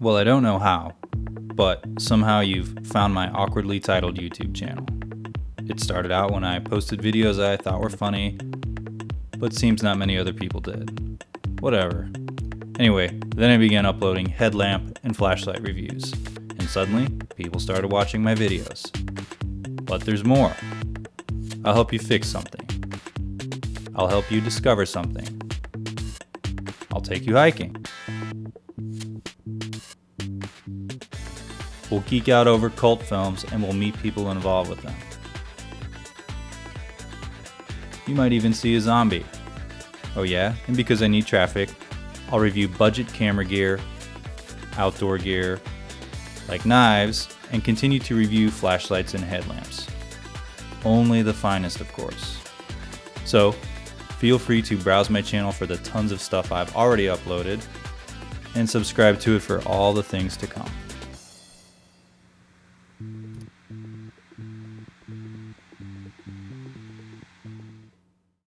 Well, I don't know how, but somehow you've found my awkwardly titled YouTube channel. It started out when I posted videos I thought were funny, but seems not many other people did. Whatever. Anyway, then I began uploading headlamp and flashlight reviews, and suddenly people started watching my videos. But there's more. I'll help you fix something. I'll help you discover something. I'll take you hiking. We'll geek out over cult films and we'll meet people involved with them. You might even see a zombie. Oh yeah, and because I need traffic, I'll review budget camera gear, outdoor gear, like knives, and continue to review flashlights and headlamps. Only the finest, of course. So, feel free to browse my channel for the tons of stuff I've already uploaded, and subscribe to it for all the things to come.